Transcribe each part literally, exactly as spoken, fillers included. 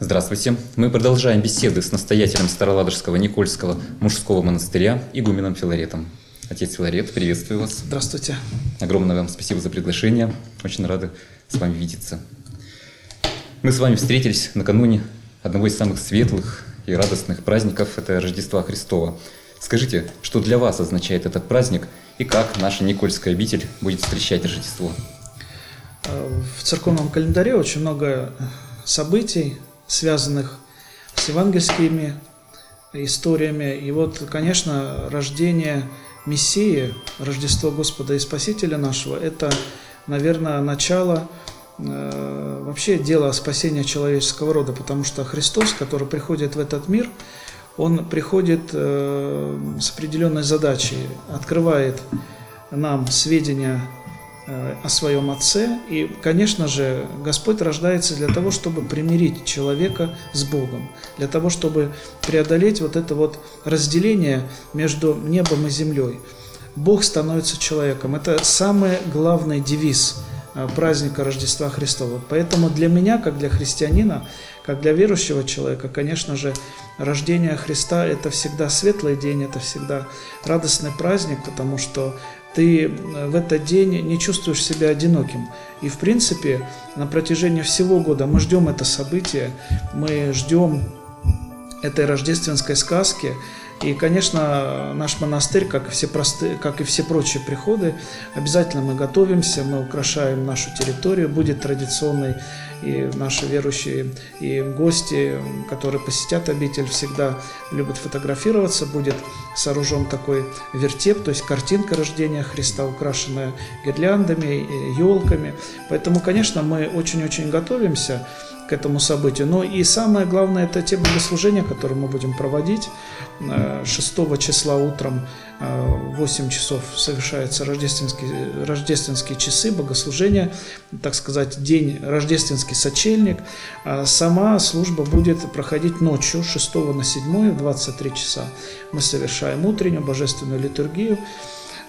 Здравствуйте! Мы продолжаем беседы с настоятелем Староладожского Никольского мужского монастыря игуменом Филаретом. Отец Филарет, приветствую вас. Здравствуйте. Огромное вам спасибо за приглашение. Очень рады с вами видеться. Мы с вами встретились накануне одного из самых светлых и радостных праздников – это Рождества Христова. Скажите, что для вас означает этот праздник и как наша Никольская обитель будет встречать Рождество? В церковном календаре очень много событий, связанных с евангельскими историями. И вот, конечно, рождение Мессии, Рождество Господа и Спасителя нашего, это, наверное, начало э, вообще дела спасения человеческого рода, потому что Христос, который приходит в этот мир, Он приходит э, с определенной задачей, открывает нам сведения о своем Отце, и, конечно же, Господь рождается для того, чтобы примирить человека с Богом, для того, чтобы преодолеть вот это вот разделение между небом и землей. Бог становится человеком. Это самый главный девиз праздника Рождества Христова. Поэтому для меня, как для христианина, как для верующего человека, конечно же, рождение Христа – это всегда светлый день, это всегда радостный праздник, потому что ты в этот день не чувствуешь себя одиноким. И, в принципе, на протяжении всего года мы ждем это событие, мы ждем этой рождественской сказки. И, конечно, наш монастырь, как и все, простые, как и все прочие приходы, обязательно мы готовимся, мы украшаем нашу территорию, будет традиционный, и наши верующие, и гости, которые посетят обитель, всегда любят фотографироваться, будет сооружен такой вертеп, то есть картинка рождения Христа, украшенная гирляндами, елками. Поэтому, конечно, мы очень-очень готовимся к этому событию. Но и самое главное, это те богослужения, которые мы будем проводить. шестого числа утром в восемь часов совершаются рождественские, рождественские часы, богослужения, так сказать, день рождественский сочельник. Сама служба будет проходить ночью с шестого на седьмое, двадцать три часа. Мы совершаем утреннюю божественную литургию.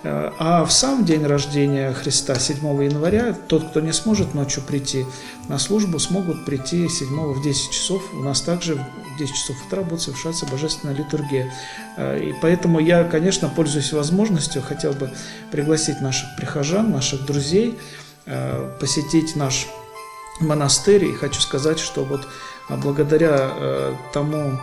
А в сам день рождения Христа, седьмого января, тот, кто не сможет ночью прийти на службу, смогут прийти седьмого в десять часов. У нас также в десять часов утра будет совершаться божественная литургия. И поэтому я, конечно, пользуюсь возможностью, хотел бы пригласить наших прихожан, наших друзей посетить наш монастырь. И хочу сказать, что вот благодаря тому,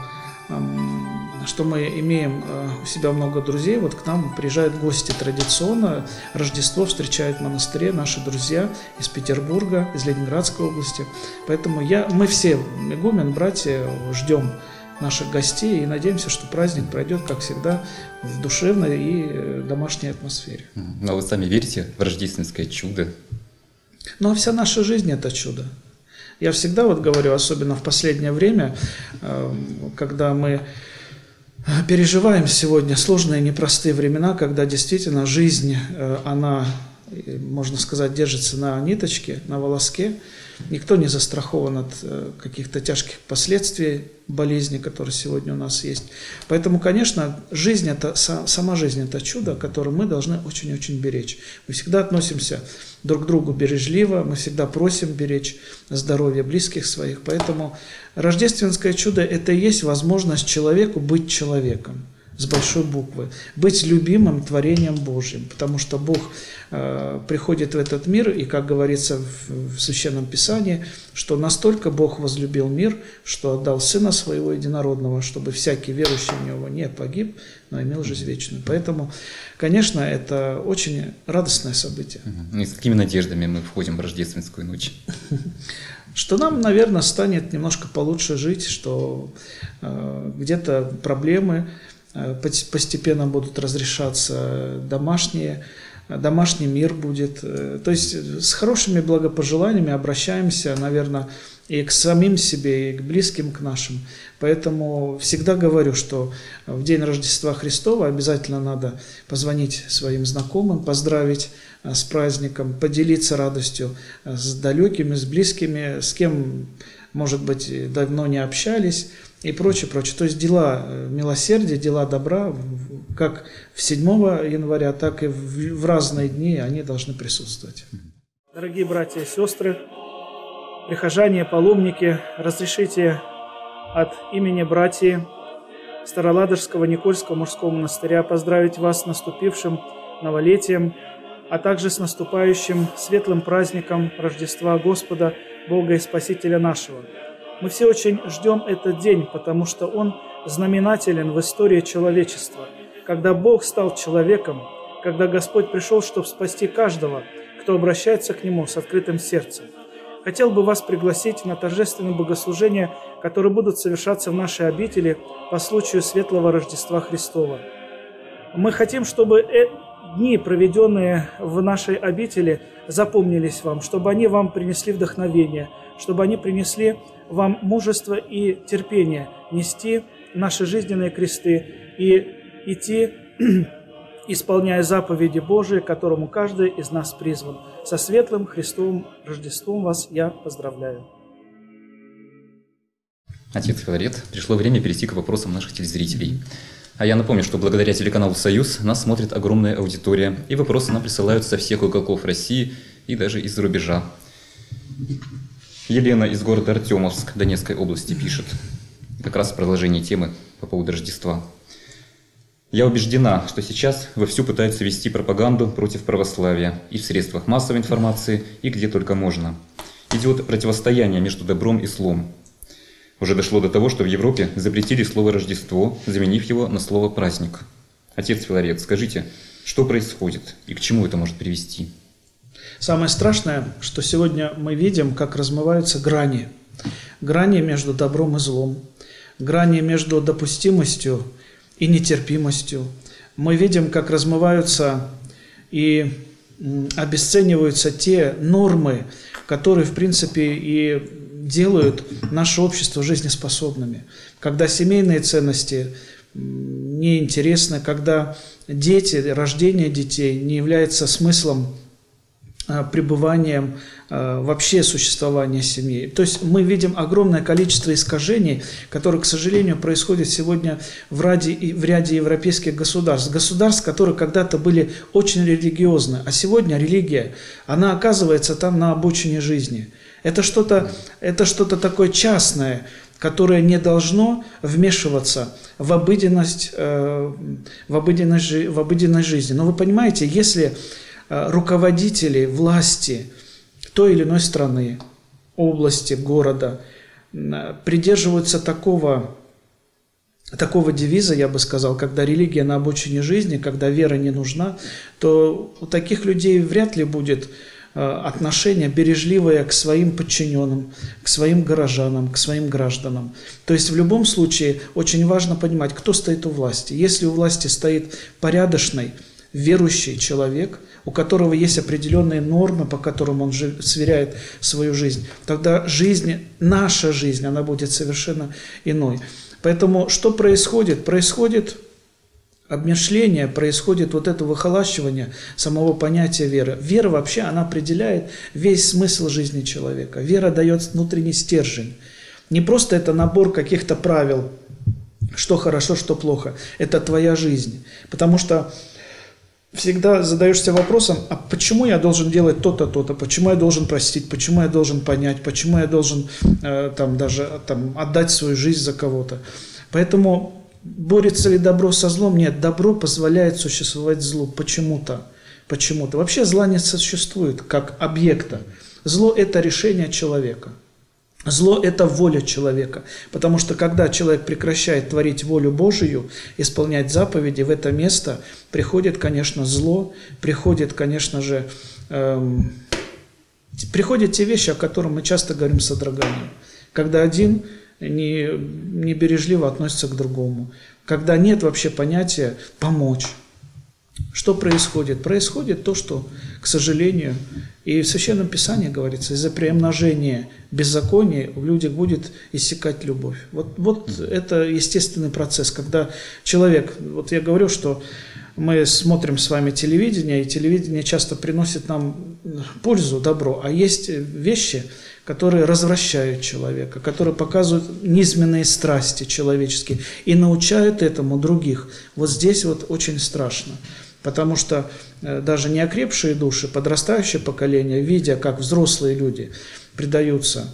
что мы имеем у себя много друзей, вот к нам приезжают гости традиционно, Рождество встречают в монастыре наши друзья из Петербурга, из Ленинградской области. Поэтому я, мы все, игумен, братья, ждем наших гостей и надеемся, что праздник пройдет, как всегда, в душевной и домашней атмосфере. Ну, а вы сами верите в рождественское чудо? Ну, а вся наша жизнь – это чудо. Я всегда вот говорю, особенно в последнее время, когда мы переживаем сегодня сложные, непростые времена, когда действительно жизнь, она, можно сказать, держится на ниточке, на волоске. Никто не застрахован от каких-то тяжких последствий болезни, которые сегодня у нас есть. Поэтому, конечно, жизнь это, сама жизнь – это чудо, которое мы должны очень-очень беречь. Мы всегда относимся друг к другу бережливо, мы всегда просим беречь здоровье близких своих. Поэтому рождественское чудо – это и есть возможность человеку быть человеком с большой буквы, быть любимым творением Божьим, потому что Бог э, приходит в этот мир, и, как говорится в, в Священном Писании, что настолько Бог возлюбил мир, что отдал Сына Своего Единородного, чтобы всякий верующий в Него не погиб, но имел жизнь вечную. Поэтому, конечно, это очень радостное событие. И с какими надеждами мы входим в рождественскую ночь? Что нам, наверное, станет немножко получше жить, что э, где-то проблемы постепенно будут разрешаться, домашние, домашний мир будет. То есть с хорошими благопожеланиями обращаемся, наверное, и к самим себе, и к близким, к нашим. Поэтому всегда говорю, что в день Рождества Христова обязательно надо позвонить своим знакомым, поздравить с праздником, поделиться радостью с далекими, с близкими, с кем, может быть, давно не общались, и прочее, прочее. То есть дела милосердия, дела добра, как в седьмого января, так и в разные дни они должны присутствовать. Дорогие братья и сестры, прихожане, паломники, разрешите от имени братьев Староладожского Никольского мужского монастыря поздравить вас с наступившим новолетием, а также с наступающим светлым праздником Рождества Господа, Бога и Спасителя нашего. Мы все очень ждем этот день, потому что он знаменателен в истории человечества. Когда Бог стал человеком, когда Господь пришел, чтобы спасти каждого, кто обращается к Нему с открытым сердцем. Хотел бы вас пригласить на торжественные богослужения, которые будут совершаться в нашей обители по случаю Светлого Рождества Христова. Мы хотим, чтобы дни, проведенные в нашей обители, запомнились вам, чтобы они вам принесли вдохновение, чтобы они принесли вам мужество и терпение нести наши жизненные кресты и идти, исполняя заповеди Божии, которому каждый из нас призван. Со светлым Христовым Рождеством вас я поздравляю. Отец Филарет, пришло время перейти к вопросам наших телезрителей. А я напомню, что благодаря телеканалу «Союз» нас смотрит огромная аудитория, и вопросы нам присылают со всех уголков России и даже из-за рубежа. Елена из города Артемовск, Донецкой области, пишет, как раз в продолжении темы по поводу Рождества. «Я убеждена, что сейчас вовсю пытаются вести пропаганду против православия и в средствах массовой информации, и где только можно. Идет противостояние между добром и злом. Уже дошло до того, что в Европе запретили слово «Рождество», заменив его на слово «праздник». Отец Филарет, скажите, что происходит и к чему это может привести?» Самое страшное, что сегодня мы видим, как размываются грани. Грани между добром и злом, грани между допустимостью и нетерпимостью. Мы видим, как размываются и обесцениваются те нормы, которые, в принципе, и делают наше общество жизнеспособными, когда семейные ценности неинтересны, когда дети, рождение детей не является смыслом пребыванием вообще существования семьи. То есть мы видим огромное количество искажений, которые, к сожалению, происходят сегодня в ряде, в ряде европейских государств. Государств, которые когда-то были очень религиозны, а сегодня религия, она оказывается там на обочине жизни. Это что-то, это что-то такое частное, которое не должно вмешиваться в обыденность, в обыденность, в обыденность жизни. Но вы понимаете, если руководители власти той или иной страны, области, города придерживаются такого, такого девиза, я бы сказал, когда религия на обочине жизни, когда вера не нужна, то у таких людей вряд ли будет отношение бережливое к своим подчиненным, к своим горожанам, к своим гражданам. То есть в любом случае очень важно понимать, кто стоит у власти. Если у власти стоит порядочный, верующий человек, у которого есть определенные нормы, по которым он сверяет свою жизнь, тогда жизнь, наша жизнь, она будет совершенно иной. Поэтому что происходит? Происходит обмешление, происходит вот это выхолащивание самого понятия веры. Вера вообще, она определяет весь смысл жизни человека. Вера дает внутренний стержень. Не просто это набор каких-то правил, что хорошо, что плохо. Это твоя жизнь. Потому что всегда задаешься вопросом, а почему я должен делать то-то, то-то, почему я должен простить, почему я должен понять, почему я должен э, там, даже там, отдать свою жизнь за кого-то. Поэтому борется ли добро со злом? Нет, добро позволяет существовать злу почему-то. Почему-то. Вообще зла не существует как объекта. Зло – это решение человека. Зло – это воля человека, потому что когда человек прекращает творить волю Божию, исполнять заповеди, в это место приходит, конечно, зло, приходит, конечно же, эм, приходят те вещи, о которых мы часто говорим с содроганием, когда один не, не бережливо относится к другому, когда нет вообще понятия «помочь». Что происходит? Происходит то, что, к сожалению, и в Священном Писании говорится, из-за приумножения беззакония в людях будет иссякать любовь. Вот, вот это естественный процесс, когда человек, вот я говорю, что мы смотрим с вами телевидение, и телевидение часто приносит нам пользу, добро, а есть вещи, которые развращают человека, которые показывают низменные страсти человеческие и научают этому других. Вот здесь вот очень страшно. Потому что даже неокрепшие души, подрастающее поколение, видя, как взрослые люди предаются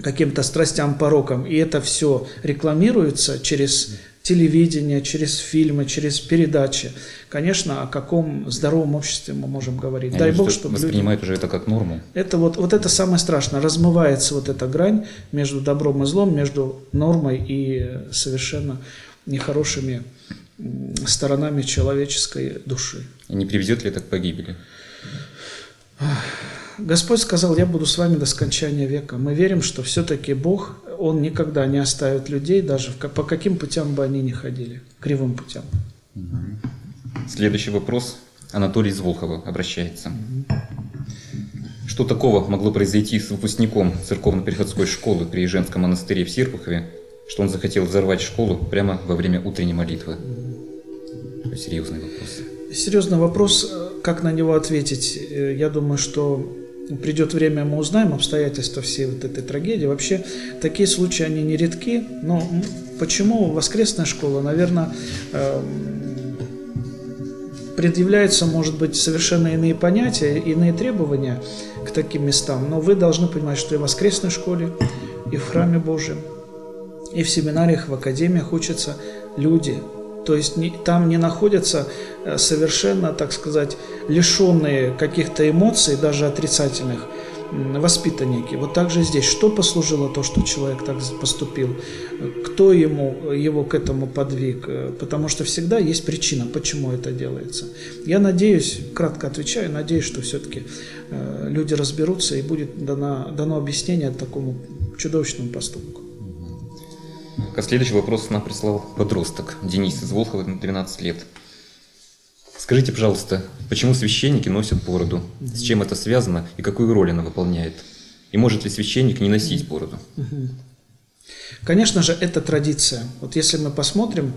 каким-то страстям, порокам, и это все рекламируется через телевидение, через фильмы, через передачи. Конечно, о каком здоровом обществе мы можем говорить. Я Дай вижу, Бог, чтобы воспринимают люди... уже это как норму. Это вот, вот это самое страшное. Размывается вот эта грань между добром и злом, между нормой и совершенно нехорошими сторонами человеческой души. И не приведет ли это к погибели? Господь сказал: я буду с вами до скончания века. Мы верим, что все-таки Бог, Он никогда не оставит людей, даже по каким путям бы они ни ходили, кривым путям. Следующий вопрос. Анатолий из Волхова обращается. Угу. Что такого могло произойти с выпускником церковно-приходской школы при Еженском монастыре в Серпухове, что он захотел взорвать школу прямо во время утренней молитвы? Угу. Серьезный вопрос. Серьезный вопрос. Как на него ответить? Я думаю, что придет время, мы узнаем обстоятельства всей вот этой трагедии. Вообще, такие случаи, они нередки. Но почему воскресная школа, наверное, предъявляются, может быть, совершенно иные понятия, иные требования к таким местам. Но вы должны понимать, что и в воскресной школе, и в храме Божьем, и в семинариях, в академиях учатся люди. То есть не, там не находятся совершенно, так сказать, лишенные каких-то эмоций, даже отрицательных, воспитанники. Вот так же здесь. Что послужило то, что человек так поступил? Кто ему, его к этому подвиг? Потому что всегда есть причина, почему это делается. Я надеюсь, кратко отвечаю, надеюсь, что все-таки люди разберутся и будет дано, дано объяснение такому чудовищному поступку. Следующий вопрос нам прислал подросток Денис из Волхова, двенадцать лет. Скажите, пожалуйста, почему священники носят бороду? С чем это связано и какую роль она выполняет? И может ли священник не носить бороду? Конечно же, это традиция. Вот если мы посмотрим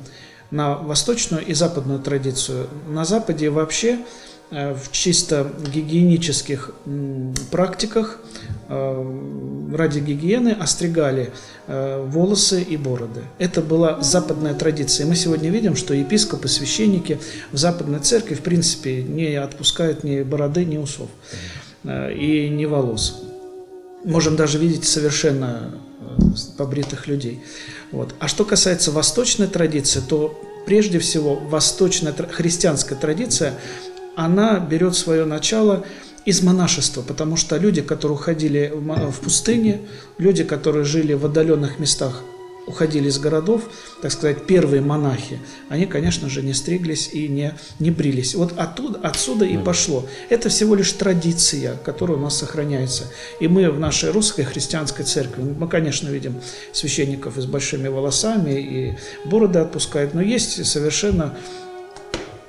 на восточную и западную традицию, на Западе вообще в чисто гигиенических практиках ради гигиены остригали волосы и бороды. Это была западная традиция. Мы сегодня видим, что епископы, священники в западной церкви в принципе не отпускают ни бороды, ни усов и ни волос. Можем даже видеть совершенно побритых людей. Вот. А что касается восточной традиции, то прежде всего восточная христианская традиция, она берет свое начало из монашества, потому что люди, которые уходили в пустыне, люди, которые жили в отдаленных местах, уходили из городов, так сказать, первые монахи, они, конечно же, не стриглись и не, не брились. Вот оттуда, отсюда и пошло. Это всего лишь традиция, которая у нас сохраняется. И мы в нашей русской христианской церкви, мы, конечно, видим священников и с большими волосами, и бороды отпускают, но есть совершенно...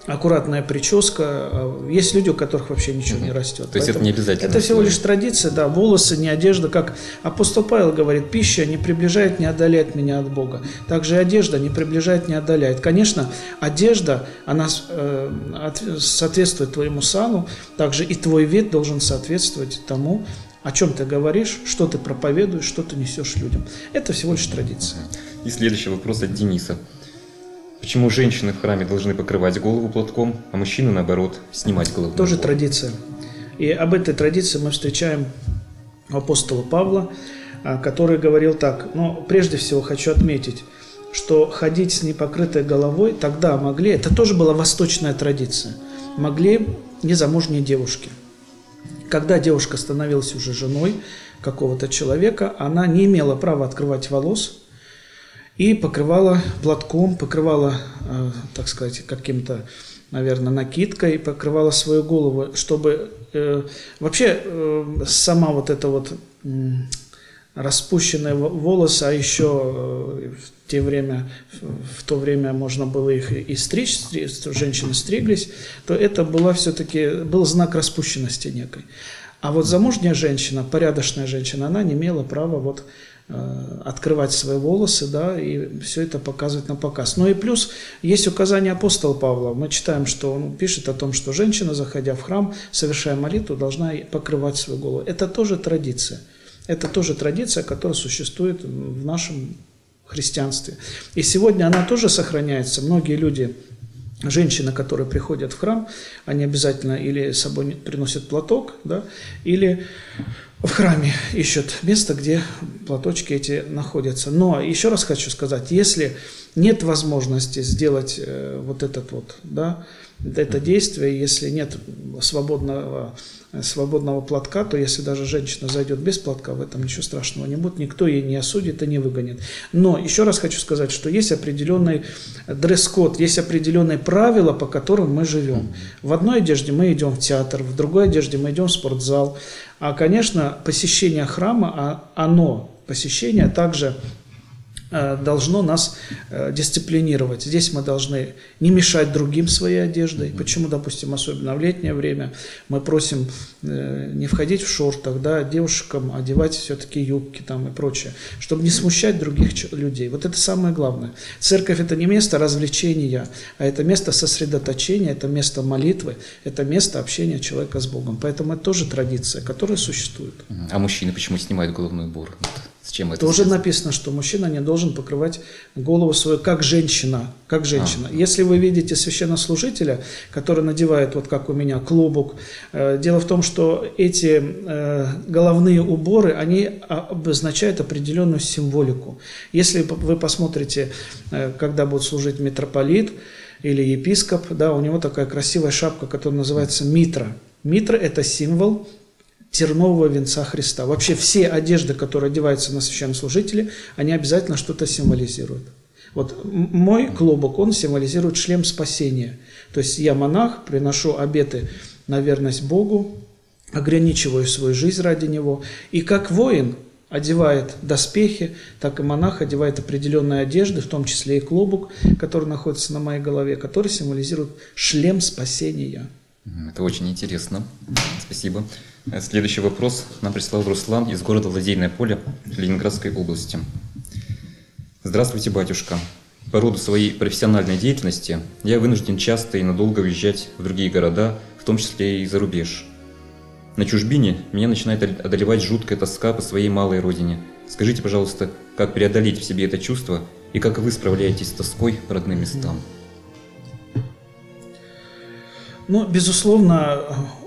аккуратная прическа. Есть люди, у которых вообще ничего не растет. То есть это не обязательно. Это всего лишь традиция, да, волосы, не одежда. Как апостол Павел говорит, пища не приближает, не отдаляет меня от Бога. Также одежда не приближает, не отдаляет. Конечно, одежда, она э, от, соответствует твоему сану, также и твой вид должен соответствовать тому, о чем ты говоришь, что ты проповедуешь, что ты несешь людям. Это всего лишь традиция. И следующий вопрос от Дениса. Почему женщины в храме должны покрывать голову платком, а мужчины, наоборот, снимать голову? Тоже традиция. И об этой традиции мы встречаем апостола Павла, который говорил так. Но прежде всего хочу отметить, что ходить с непокрытой головой тогда могли, это тоже была восточная традиция, могли незамужние девушки. Когда девушка становилась уже женой какого-то человека, она не имела права открывать волос, и покрывала платком, покрывала, э, так сказать, каким-то, наверное, накидкой, покрывала свою голову, чтобы... Э, вообще, э, сама вот эта вот э, распущенные волосы, а еще э, в, те время, в, в то время можно было их и стричь, стричь женщины стриглись, то это была все-таки, был знак распущенности некой. А вот замужняя женщина, порядочная женщина, она не имела права вот... открывать свои волосы, да, и все это показывать на показ. Ну и плюс есть указание апостола Павла. Мы читаем, что он пишет о том, что женщина, заходя в храм, совершая молитву, должна покрывать свою голову. Это тоже традиция. Это тоже традиция, которая существует в нашем христианстве. И сегодня она тоже сохраняется. Многие люди... Женщины, которые приходят в храм, они обязательно или с собой приносят платок, да, или в храме ищут место, где платочки эти находятся. Но еще раз хочу сказать, если нет возможности сделать вот этот вот, да, это действие, если нет свободного, свободного платка, то если даже женщина зайдет без платка, в этом ничего страшного не будет, никто ее не осудит и не выгонит. Но еще раз хочу сказать, что есть определенный дресс-код, есть определенные правила, по которым мы живем. В одной одежде мы идем в театр, в другой одежде мы идем в спортзал. А, конечно, посещение храма, оно, посещение также должно нас дисциплинировать. Здесь мы должны не мешать другим своей одеждой. Почему, допустим, особенно в летнее время мы просим не входить в шортах, да, девушкам одевать все-таки юбки там и прочее, чтобы не смущать других людей. Вот это самое главное. Церковь – это не место развлечения, а это место сосредоточения, это место молитвы, это место общения человека с Богом. Поэтому это тоже традиция, которая существует. А мужчины почему снимают головной убор? С чем это тоже связано? Написано, что мужчина не должен покрывать голову свою, как женщина. Как женщина. А. Если вы видите священнослужителя, который надевает, вот как у меня, клобук, э, дело в том, что эти э, головные уборы, они обозначают определенную символику. Если вы посмотрите, э, когда будет служить митрополит или епископ, да, у него такая красивая шапка, которая называется митра. Митра – это символ тернового венца Христа. Вообще все одежды, которые одеваются на священнослужители, они обязательно что-то символизируют. Вот мой клобук, он символизирует шлем спасения. То есть я монах, приношу обеты на верность Богу, ограничиваю свою жизнь ради Него. И как воин одевает доспехи, так и монах одевает определенные одежды, в том числе и клобук, который находится на моей голове, который символизирует шлем спасения. Это очень интересно. Спасибо. Следующий вопрос нам прислал Руслан из города Лодейное поле Ленинградской области. Здравствуйте, батюшка. По роду своей профессиональной деятельности я вынужден часто и надолго уезжать в другие города, в том числе и за рубеж. На чужбине меня начинает одолевать жуткая тоска по своей малой родине. Скажите, пожалуйста, как преодолеть в себе это чувство и как вы справляетесь с тоской по родным местам? Ну, безусловно,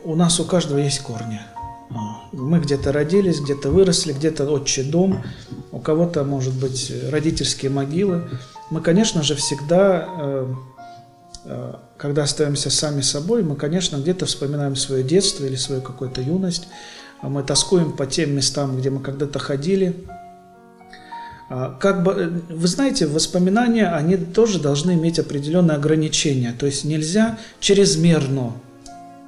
у нас у каждого есть корни. Мы где-то родились, где-то выросли, где-то отчий дом, у кого-то, может быть, родительские могилы. Мы, конечно же, всегда, когда остаемся сами собой, мы, конечно, где-то вспоминаем свое детство или свою какую-то юность. Мы тоскуем по тем местам, где мы когда-то ходили. Как бы, вы знаете, воспоминания, они тоже должны иметь определенные ограничения. То есть нельзя чрезмерно,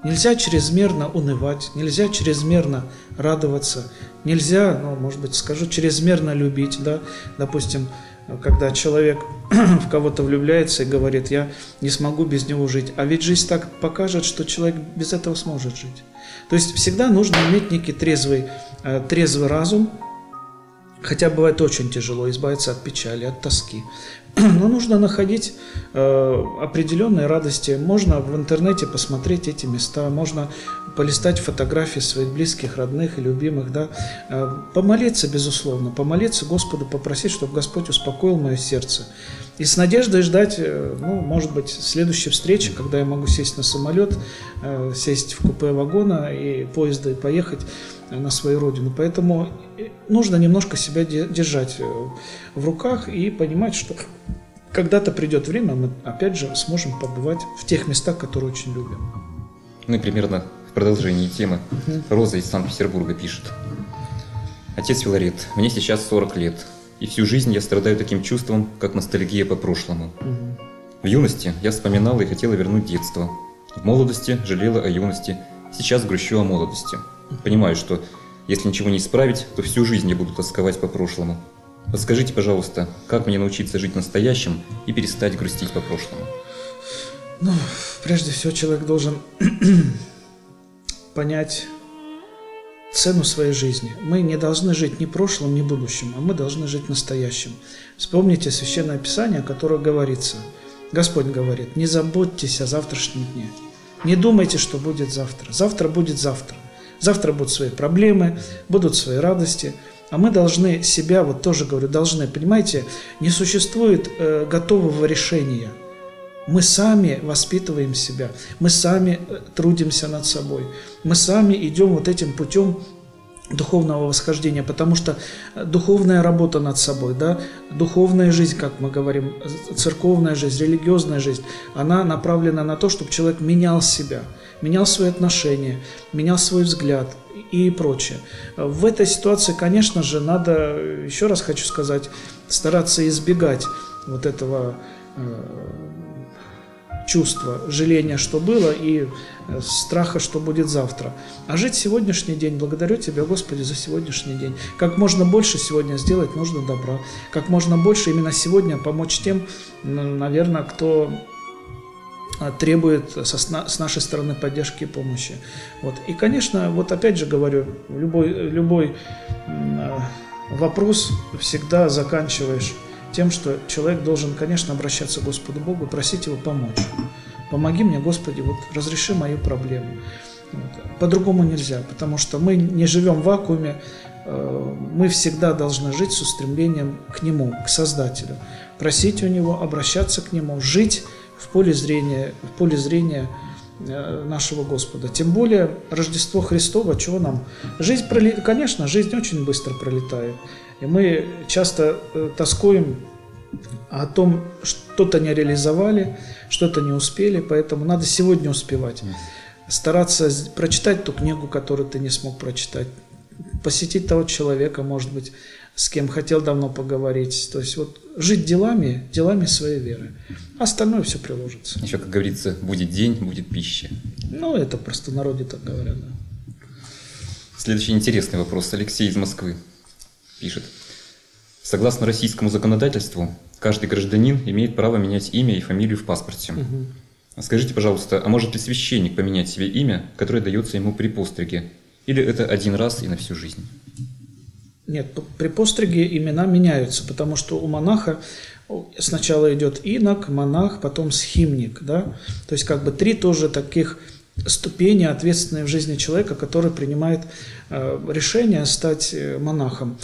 нельзя чрезмерно унывать, нельзя чрезмерно радоваться, нельзя, ну, может быть, скажу, чрезмерно любить, да, допустим, когда человек в кого-то влюбляется и говорит, я не смогу без него жить, а ведь жизнь так покажет, что человек без этого сможет жить. То есть всегда нужно иметь некий трезвый, трезвый разум. Хотя бывает очень тяжело избавиться от печали, от тоски. Но нужно находить э, определенные радости. Можно в интернете посмотреть эти места, можно полистать фотографии своих близких, родных и любимых. Да? Э, помолиться, безусловно, помолиться Господу, попросить, чтобы Господь успокоил мое сердце. И с надеждой ждать, э, ну, может быть, следующей встречи, когда я могу сесть на самолет, э, сесть в купе вагона и поезда и поехать на свою родину. Поэтому нужно немножко себя держать в руках и понимать, что когда-то придет время, мы опять же сможем побывать в тех местах, которые очень любим. Ну и примерно в продолжении темы Роза из Санкт-Петербурга пишет. Отец Филарет, мне сейчас сорок лет, и всю жизнь я страдаю таким чувством, как ностальгия по прошлому. Угу. В юности я вспоминала и хотела вернуть детство. В молодости жалела о юности, сейчас грущу о молодости. Понимаю, что если ничего не исправить, то всю жизнь я буду тосковать по прошлому. Подскажите, пожалуйста, как мне научиться жить настоящим и перестать грустить по прошлому? Ну, прежде всего, человек должен понять цену своей жизни. Мы не должны жить ни прошлым, ни будущим, а мы должны жить настоящим. Вспомните Священное Писание, о котором говорится. Господь говорит, не заботьтесь о завтрашнем дне. Не думайте, что будет завтра. Завтра будет завтра. Завтра будут свои проблемы, будут свои радости. А мы должны себя, вот тоже говорю, должны, понимаете, не существует э, готового решения. Мы сами воспитываем себя, мы сами трудимся над собой, мы сами идем вот этим путем духовного восхождения, потому что духовная работа над собой, да, духовная жизнь, как мы говорим, церковная жизнь, религиозная жизнь, она направлена на то, чтобы человек менял себя, менял свои отношения, менял свой взгляд и прочее. В этой ситуации, конечно же, надо, еще раз хочу сказать, стараться избегать вот этого чувства жаления, что было, и страха, что будет завтра. А жить сегодняшний день. Благодарю Тебя, Господи, за сегодняшний день. Как можно больше сегодня сделать нужно добра. Как можно больше именно сегодня помочь тем, наверное, кто требует с нашей стороны поддержки и помощи. Вот. И, конечно, вот опять же говорю, любой, любой вопрос всегда заканчиваешь тем, что человек должен, конечно, обращаться к Господу Богу и просить Его помочь. Помоги мне, Господи, вот разреши мою проблему. Вот. По-другому нельзя, потому что мы не живем в вакууме, э, мы всегда должны жить с устремлением к Нему, к Создателю. Просить у Него, обращаться к Нему, жить в поле зрения, в поле зрения э, нашего Господа. Тем более Рождество Христово, чего нам? Жизнь пролетает, конечно, жизнь очень быстро пролетает. И мы часто тоскуем о том, что-то не реализовали, что-то не успели, поэтому надо сегодня успевать. Стараться прочитать ту книгу, которую ты не смог прочитать, посетить того человека, может быть, с кем хотел давно поговорить. То есть вот жить делами, делами своей веры. Остальное все приложится. Еще, как говорится, будет день, будет пища. Ну, это просто в народе так говорят. Да. Следующий интересный вопрос. Алексей из Москвы пишет. Согласно российскому законодательству, каждый гражданин имеет право менять имя и фамилию в паспорте. Угу. Скажите, пожалуйста, а может ли священник поменять себе имя, которое дается ему при постриге? Или это один раз и на всю жизнь? Нет, при постриге имена меняются, потому что у монаха сначала идет инок, монах, потом схимник. Да? То есть как бы три тоже таких ступени, ответственные в жизни человека, который принимает э, решение стать монахом.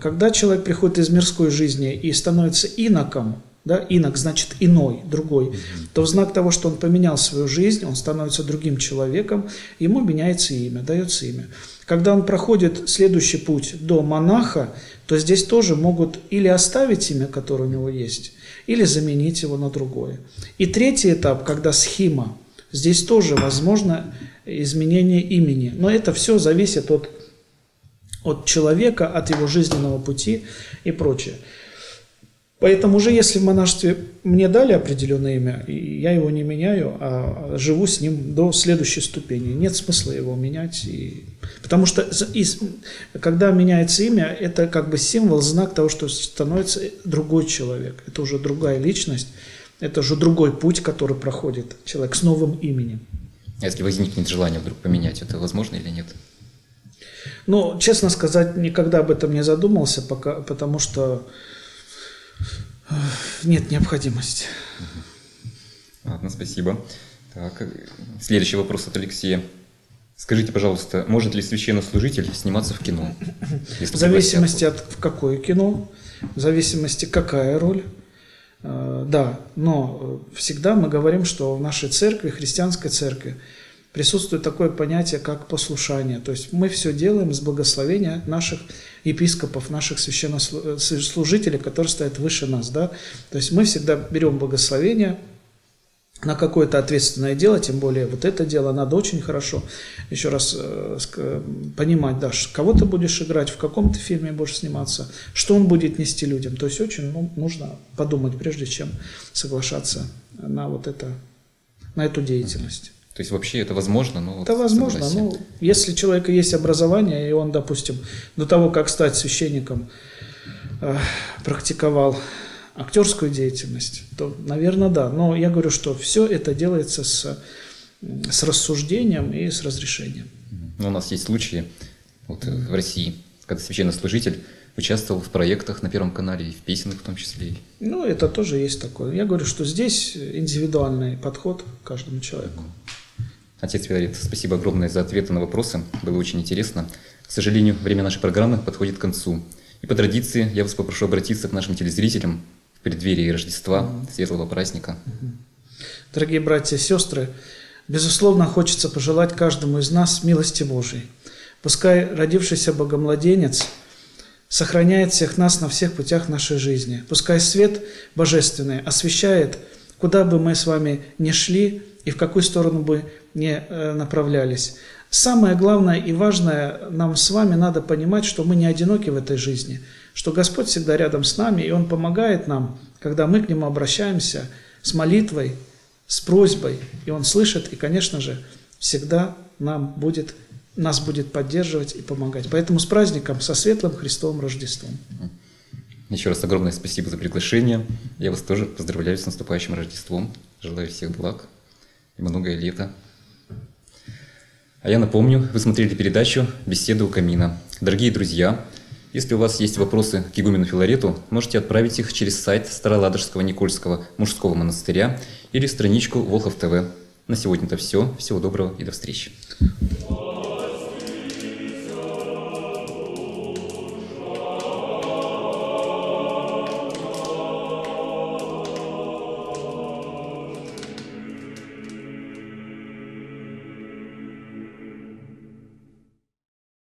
Когда человек приходит из мирской жизни и становится иноком, да, инок значит иной, другой, то в знак того, что он поменял свою жизнь, он становится другим человеком, ему меняется имя, дается имя. Когда он проходит следующий путь до монаха, то здесь тоже могут или оставить имя, которое у него есть, или заменить его на другое. И третий этап, когда схима, здесь тоже возможно изменение имени. Но это все зависит от, от человека, от его жизненного пути и прочее. Поэтому уже если в монашестве мне дали определенное имя, и я его не меняю, а живу с ним до следующей ступени, нет смысла его менять. И... Потому что и, когда меняется имя, это как бы символ, знак того, что становится другой человек. Это уже другая личность. Это же другой путь, который проходит человек с новым именем. Если возникнет желание вдруг поменять, это возможно или нет? Ну, честно сказать, никогда об этом не задумался, пока, потому что нет необходимости. Ладно, спасибо. Так, следующий вопрос от Алексея. Скажите, пожалуйста, может ли священнослужитель сниматься в кино? В зависимости от в какое кино, в зависимости какая роль. Да, но всегда мы говорим, что в нашей церкви, христианской церкви, присутствует такое понятие, как послушание. То есть мы все делаем с благословения наших епископов, наших священнослужителей, которые стоят выше нас. Да? То есть мы всегда берем благословение на какое-то ответственное дело, тем более вот это дело надо очень хорошо, еще раз понимать, да, кого ты будешь играть, в каком ты фильме будешь сниматься, что он будет нести людям. То есть очень, ну, нужно подумать, прежде чем соглашаться на вот это, на эту деятельность. То есть вообще это возможно? Но это вот возможно, но если у человека есть образование, и он, допустим, до того, как стать священником, практиковал актерскую деятельность, то, наверное, да. Но я говорю, что все это делается с, с рассуждением и с разрешением. Но у нас есть случаи вот, в России, когда священнослужитель участвовал в проектах на Первом канале, и в песнях в том числе. Ну, это тоже есть такое. Я говорю, что здесь индивидуальный подход к каждому человеку. Отец Филарет, спасибо огромное за ответы на вопросы. Было очень интересно. К сожалению, время нашей программы подходит к концу. И по традиции я вас попрошу обратиться к нашим телезрителям в преддверии Рождества, светлого праздника. Дорогие братья и сестры, безусловно, хочется пожелать каждому из нас милости Божией. Пускай родившийся богомладенец сохраняет всех нас на всех путях нашей жизни. Пускай свет божественный освещает, куда бы мы с вами ни шли и в какую сторону бы ни направлялись. Самое главное и важное, нам с вами надо понимать, что мы не одиноки в этой жизни, что Господь всегда рядом с нами, и Он помогает нам, когда мы к Нему обращаемся с молитвой, с просьбой, и Он слышит, и, конечно же, всегда нам будет, нас будет поддерживать и помогать. Поэтому с праздником, со светлым Христовым Рождеством. Еще раз огромное спасибо за приглашение. Я вас тоже поздравляю с наступающим Рождеством. Желаю всех благ и многое лето. А я напомню, вы смотрели передачу «Беседа у камина». Дорогие друзья, если у вас есть вопросы к игумену Филарету, можете отправить их через сайт Староладожского Никольского мужского монастыря или страничку Волхов-ТВ. На сегодня это все. Всего доброго и до встречи.